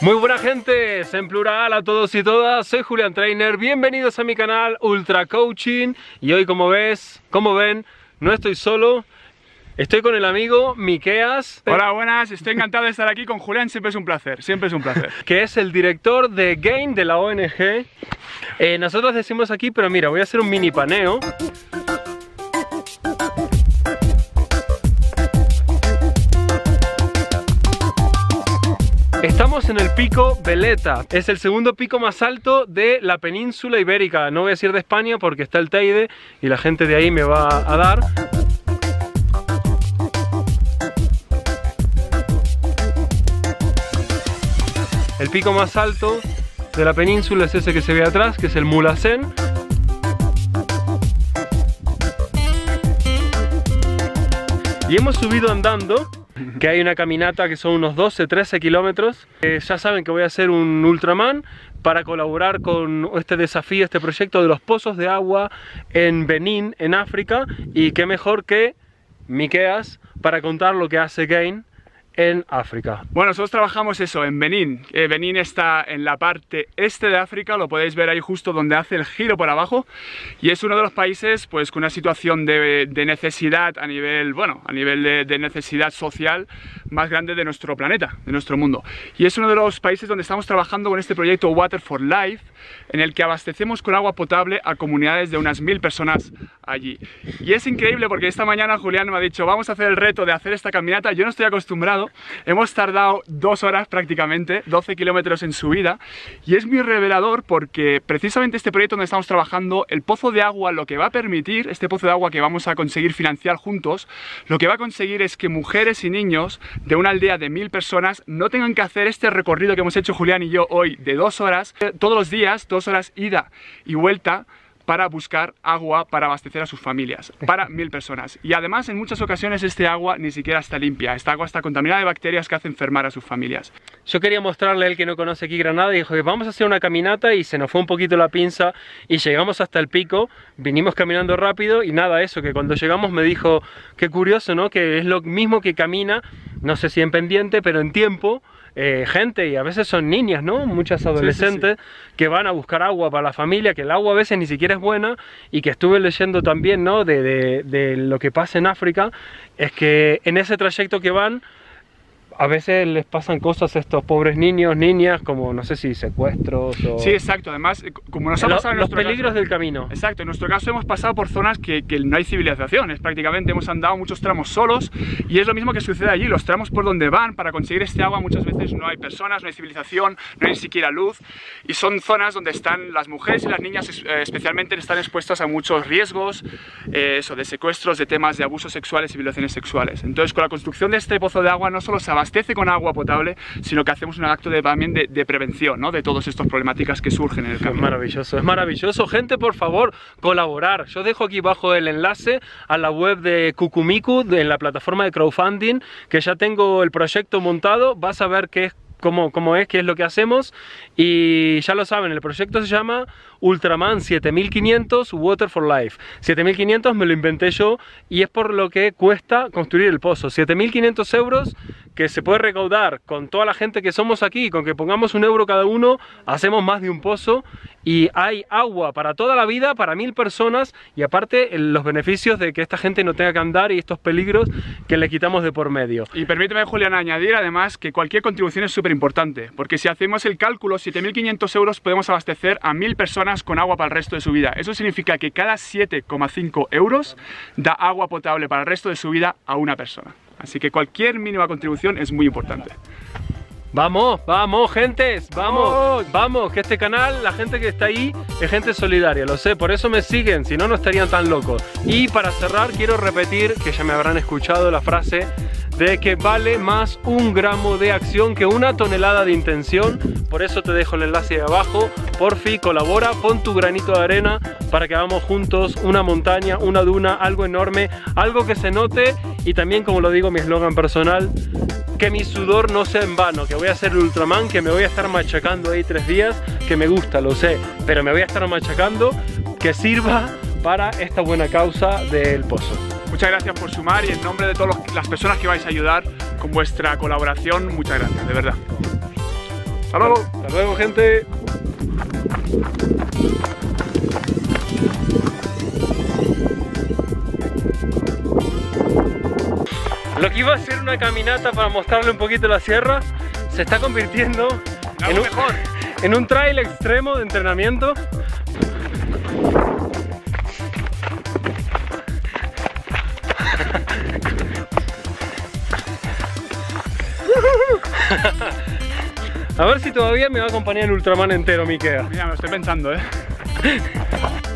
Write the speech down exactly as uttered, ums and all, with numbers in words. Muy buena gente, en plural a todos y todas, soy Julián Trainer, bienvenidos a mi canal Ultra Coaching. Y hoy, como ves, como ven, no estoy solo, estoy con el amigo Miqueas. Hola, buenas, estoy encantado de estar aquí con Julián, siempre es un placer, siempre es un placer. Que es el director de Gain, de la O N G. eh, Nosotros decimos aquí, pero mira, voy a hacer un mini paneo. Estamos en el Pico Veleta, es el segundo pico más alto de la península ibérica. No voy a decir de España porque está el Teide y la gente de ahí me va a dar. El pico más alto de la península es ese que se ve atrás, que es el Mulhacén. Y hemos subido andando, que hay una caminata que son unos doce, trece kilómetros. Eh, ya saben que voy a hacer un Ultraman para colaborar con este desafío, este proyecto de los pozos de agua en Benín, en África. Y qué mejor que Miqueas para contar lo que hace Gain en África. Bueno, nosotros trabajamos eso, en Benín. Eh, Benín está en la parte este de África, lo podéis ver ahí justo donde hace el giro por abajo, y es uno de los países pues con una situación de, de necesidad a nivel, bueno, a nivel de, de necesidad social más grande de nuestro planeta, de nuestro mundo. Y es uno de los países donde estamos trabajando con este proyecto Water for Life, en el que abastecemos con agua potable a comunidades de unas mil personas allí. Y es increíble porque esta mañana Julián me ha dicho, vamos a hacer el reto de hacer esta caminata. Yo no estoy acostumbrado. Hemos tardado dos horas prácticamente, doce kilómetros en subida, y es muy revelador porque precisamente este proyecto donde estamos trabajando, el pozo de agua, lo que va a permitir, este pozo de agua que vamos a conseguir financiar juntos, lo que va a conseguir es que mujeres y niños de una aldea de mil personas no tengan que hacer este recorrido que hemos hecho Julián y yo hoy de dos horas, todos los días, dos horas ida y vuelta, para buscar agua para abastecer a sus familias, para mil personas. Y además en muchas ocasiones este agua ni siquiera está limpia, esta agua está contaminada de bacterias que hace enfermar a sus familias. Yo quería mostrarle a él que no conoce aquí Granada y dijo que vamos a hacer una caminata, y se nos fue un poquito la pinza y llegamos hasta el pico, vinimos caminando rápido y nada, eso, que cuando llegamos me dijo, qué curioso, ¿no? Que es lo mismo que camina, no sé si en pendiente, pero en tiempo. Eh, gente, y a veces son niñas, ¿no? Muchas adolescentes, sí, sí, sí, que van a buscar agua para la familia, que el agua a veces ni siquiera es buena. Y que estuve leyendo también, ¿no? De, de, de lo que pasa en África, es que en ese trayecto que van, a veces les pasan cosas a estos pobres niños, niñas, como no sé si secuestros o... Sí, exacto, además, como nos ha pasado en nuestro caso... Los peligros del camino. Exacto, en nuestro caso hemos pasado por zonas que, que no hay civilizaciones, prácticamente hemos andado muchos tramos solos, y es lo mismo que sucede allí, los tramos por donde van para conseguir este agua muchas veces no hay personas, no hay civilización, no hay ni siquiera luz, y son zonas donde están las mujeres y las niñas especialmente están expuestas a muchos riesgos, eh, eso, de secuestros, de temas de abusos sexuales y violaciones sexuales. Entonces, con la construcción de este pozo de agua no solo se abastece con agua potable, sino que hacemos un acto de, también de, de prevención, ¿no? De todas estas problemáticas que surgen en el camino. Es maravilloso, es maravilloso. Gente, por favor, colaborar. Yo dejo aquí abajo el enlace a la web de Kukumiku, de la plataforma de crowdfunding, que ya tengo el proyecto montado. Vas a ver qué es, Cómo, cómo es, qué es lo que hacemos. Y ya lo saben, el proyecto se llama Ultraman siete mil quinientos Water for Life. siete mil quinientos me lo inventé yo, y es por lo que cuesta construir el pozo. siete mil quinientos euros que se puede recaudar con toda la gente que somos aquí. Con que pongamos un euro cada uno, hacemos más de un pozo, y hay agua para toda la vida, para mil personas. Y aparte los beneficios de que esta gente no tenga que andar, y estos peligros que le quitamos de por medio. Y permíteme, Julián, añadir además que cualquier contribución es súper importante, porque si hacemos el cálculo, siete mil quinientos euros podemos abastecer a mil personas con agua para el resto de su vida. Eso significa que cada siete coma cinco euros da agua potable para el resto de su vida a una persona. Así que cualquier mínima contribución es muy importante. Vamos, vamos, gentes, vamos, vamos, que este canal, la gente que está ahí es gente solidaria, lo sé, por eso me siguen, si no, no estarían tan locos. Y para cerrar, quiero repetir, que ya me habrán escuchado la frase, de que vale más un gramo de acción que una tonelada de intención. Por eso te dejo el enlace de abajo. Porfi, colabora, pon tu granito de arena para que hagamos juntos una montaña, una duna, algo enorme, algo que se note. Y también, como lo digo, mi eslogan personal, que mi sudor no sea en vano, que voy a ser Ultraman, que me voy a estar machacando ahí tres días, que me gusta, lo sé, pero me voy a estar machacando, que sirva para esta buena causa del pozo. Muchas gracias por sumar, y en nombre de todas las personas que vais a ayudar con vuestra colaboración, muchas gracias, de verdad. Hasta luego. Hasta luego, gente. Lo que iba a ser una caminata para mostrarle un poquito la sierra se está convirtiendo en un, mejor. en un trail extremo de entrenamiento. A ver si todavía me va a acompañar el Ultraman entero, Miqueas. Mira, me lo estoy pensando, eh.